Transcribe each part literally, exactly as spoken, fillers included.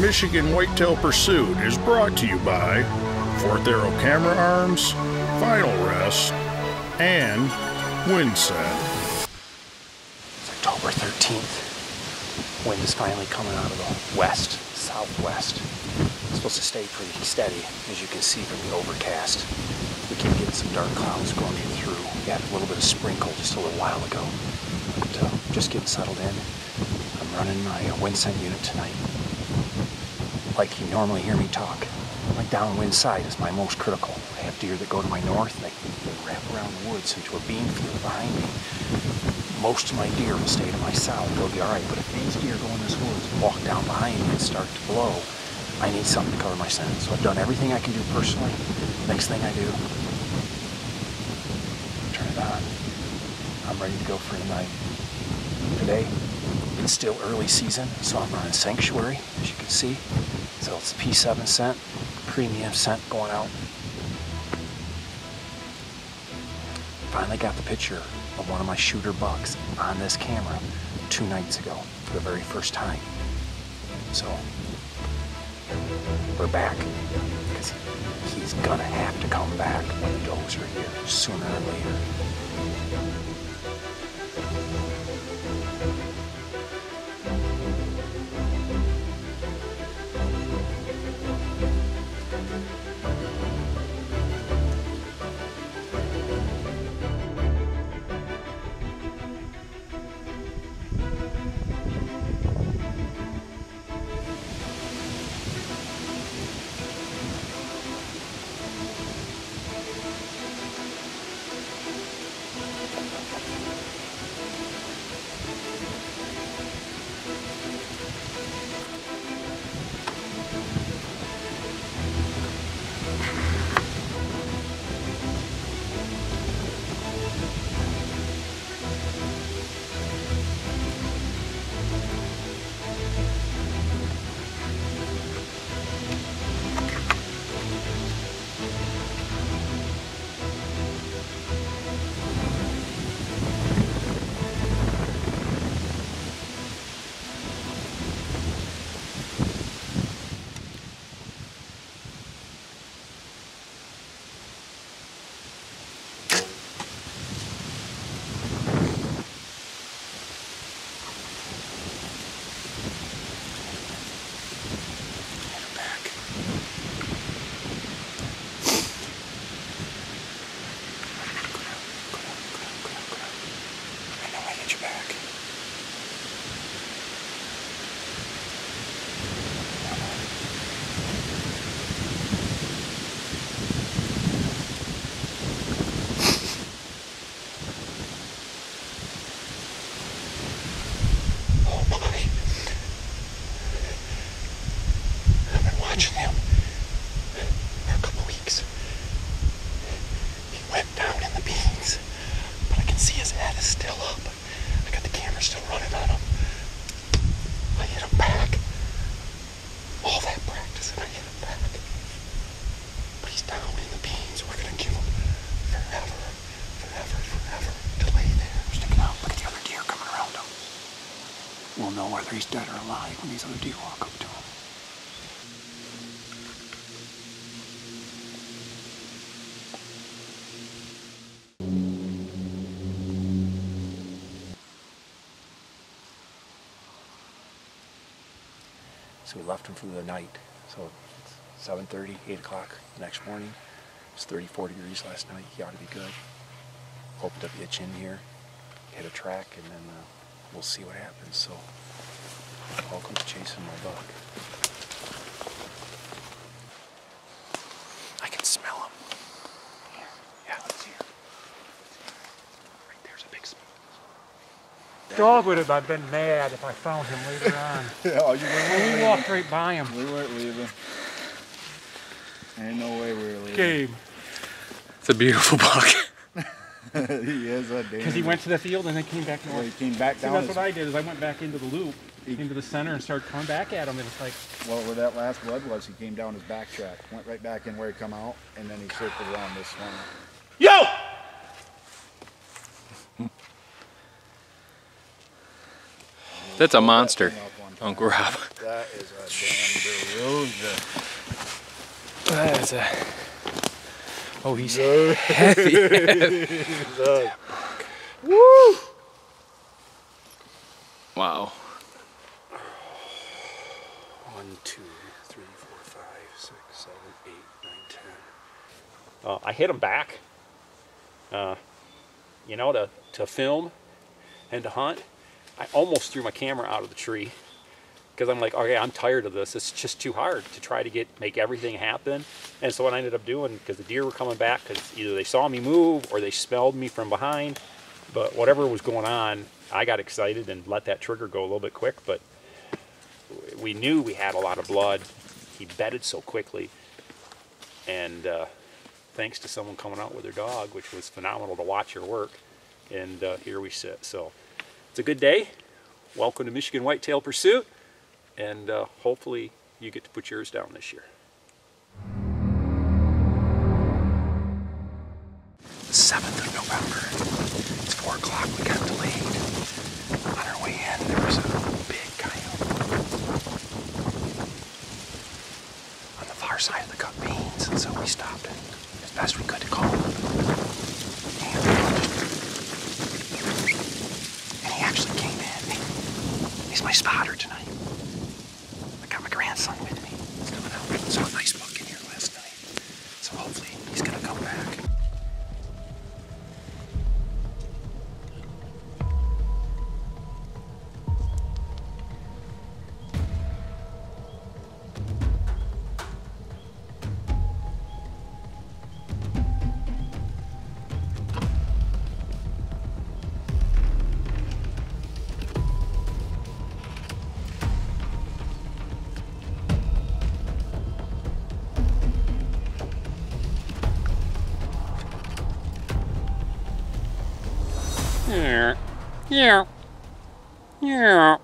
Michigan Whitetail Pursuit is brought to you by fourth Arrow Camera Arms, Final Rest, and Windsend. It's October thirteenth. Wind is finally coming out of the west, southwest. It's supposed to stay pretty steady, as you can see from the overcast. We keep getting some dark clouds going through. We had a little bit of sprinkle just a little while ago. But uh, just getting settled in. I'm running my uh, Windsend unit tonight. Like you normally hear me talk, my downwind side is my most critical. I have deer that go to my north, and they, they wrap around the woods into a bean field behind me. Most of my deer will stay to my south, they'll be all right. But if these deer go in this woods and walk down behind me and start to blow, I need something to cover my scent. So I've done everything I can do personally. Next thing I do, turn it on. I'm ready to go for the night. Today, it's still early season, so I'm running Sanctuary, as you can see. So it's the P seven scent, premium scent going out. Finally got the picture of one of my shooter bucks on this camera two nights ago for the very first time. So we're back, because he's gonna have to come back when the does are here sooner or later. Know whether he's dead or alive when these other deer walk up to him. So we left him for the night. So it's seven thirty, eight o'clock the next morning. It was thirty-four degrees last night. He ought to be good. Opened up itch in here, hit a track, and then uh, we'll see what happens. So welcome to chasing my buck. I can smell him. Here. Yeah, it's here. Right there's a big smell. Dog would have been mad if I found him later on. Yeah, oh, you weren't. We walked right by him. We weren't leaving. Ain't no way we were leaving. Gabe. It's a beautiful buck. He is a damn. Because he went to the field and then came back north. Well, he came back down. See, that's what I did, is I went back into the loop, into the center, and started coming back at him. It was like, well, where that last blood was, he came down his back track, went right back in where he come out, and then he circled around this one. Yo! That's a monster, Uncle Rob. That is a damn bird. Oh yeah. That is a. Oh, he's no. heavy. heavy. No. Woo! Wow. One, two, three, four, five, six, seven, eight, nine, ten. Uh, I hit him back. Uh, you know, to to film and to hunt. I almost threw my camera out of the tree because I'm like, okay, I'm tired of this. It's just too hard to try to get make everything happen. And so what I ended up doing, because the deer were coming back, because either they saw me move or they smelled me from behind, but whatever was going on, I got excited and let that trigger go a little bit quick. But we knew we had a lot of blood. He bedded so quickly, and uh, thanks to someone coming out with their dog, which was phenomenal to watch her work. And uh, here we sit. So it's a good day. Welcome to Michigan Whitetail Pursuit, and uh, hopefully you get to put yours down this year. seventh of November, it's four o'clock, we got delayed. On our way in, there was a big coyote on the far side of the cut beans, and so we stopped it as best we could to call him. Actually came in. He's my spotter tonight. I got my grandson with me. He's coming out. He saw a nice buck in here last night. So hopefully he's gonna come back. Yeah. Yeah.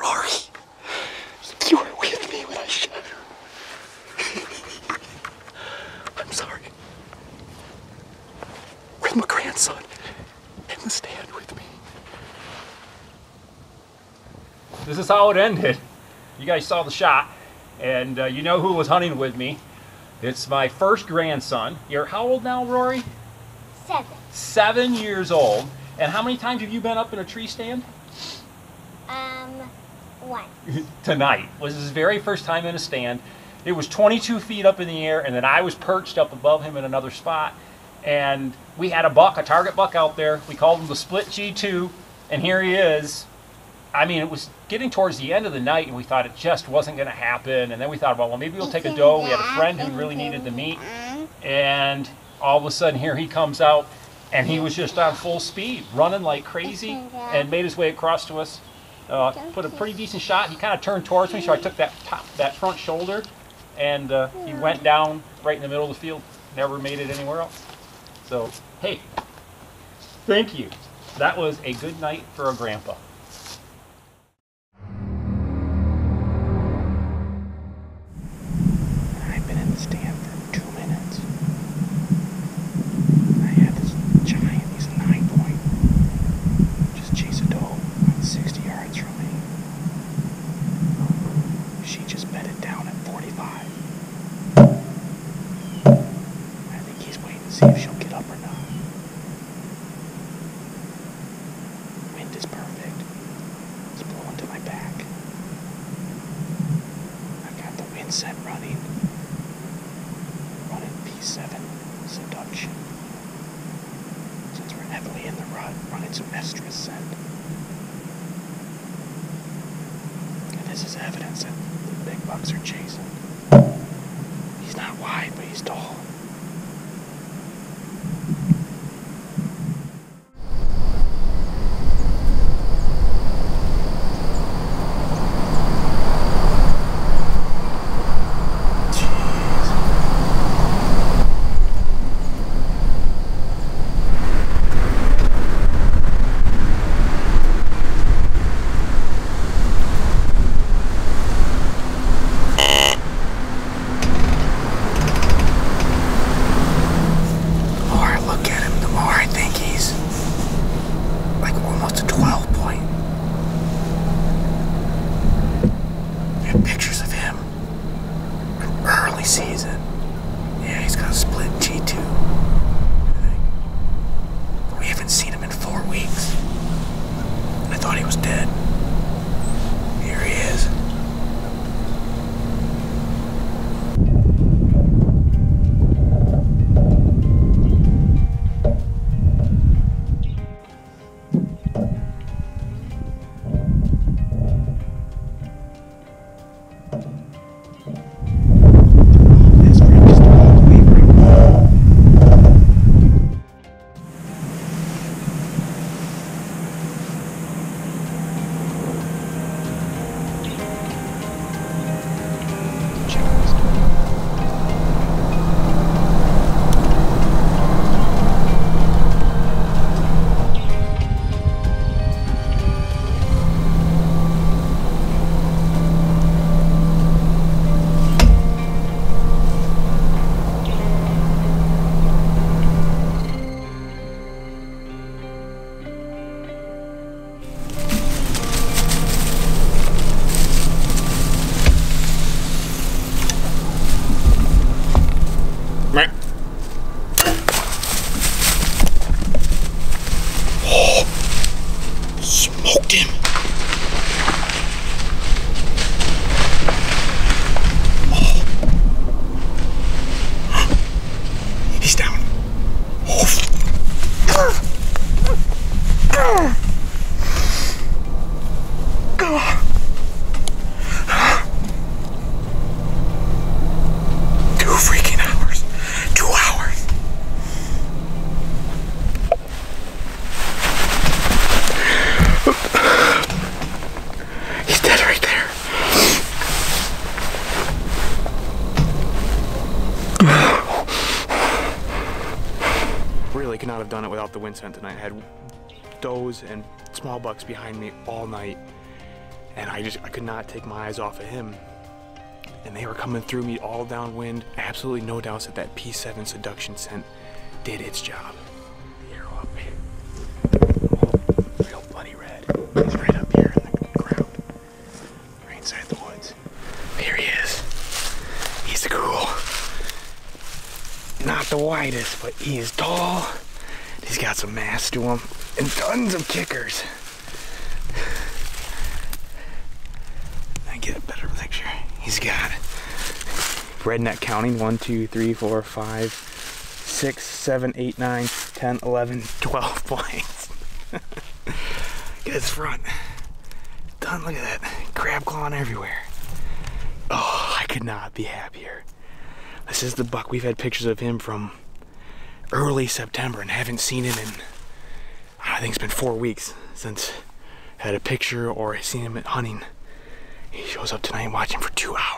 Rory, you were with me when I shot her. I'm sorry. With my grandson in the stand with me. This is how it ended. You guys saw the shot, and uh, you know who was hunting with me. It's my first grandson. You're how old now, Rory? Seven. Seven years old. And how many times have you been up in a tree stand? Um, one. Tonight was his very first time in a stand. It was twenty-two feet up in the air, and then I was perched up above him in another spot. And we had a buck, a target buck out there. We called him the Split G two, and here he is. I mean, it was getting towards the end of the night, and we thought it just wasn't going to happen. And then we thought, well, well maybe we'll take a doe. We had a friend who really needed the meat. And all of a sudden, here he comes out, and he was just on full speed, running like crazy, and made his way across to us. Uh, put a pretty decent shot. He kind of turned towards me, so I took that, top, that front shoulder, and uh, he went down right in the middle of the field. Never made it anywhere else. So, hey, thank you. That was a good night for a grandpa. Windsend running, running P seven seduction. Since we're heavily in the rut, running some extra scent. And this is evidence that the big bucks are chasing. He's not wide, but he's tall. Get pictures of him from early season. Yeah, he's got a split T two. We haven't seen him in four weeks. I thought he was dead. Here he is. Not have done it without the Windsend tonight. I had does and small bucks behind me all night, and I just I could not take my eyes off of him, and they were coming through me all downwind. Absolutely no doubts that that P seven seduction scent did its job. The arrow up here, oh, real bloody red. It's right up here in the ground, right inside the woods. Here he is. He's cool. Not the widest, but he is tall. He's got some mass to him and tons of kickers. I get a better picture. He's got redneck counting one, two, three, four, five, six, seven, eight, nine, ten, eleven, twelve points. Get his front. Done, look at that. Crab clawing everywhere. Oh, I could not be happier. This is the buck. We've had pictures of him from early September and haven't seen him in, I think it's been four weeks since I had a picture or seen him at hunting. He shows up tonight watching for two hours.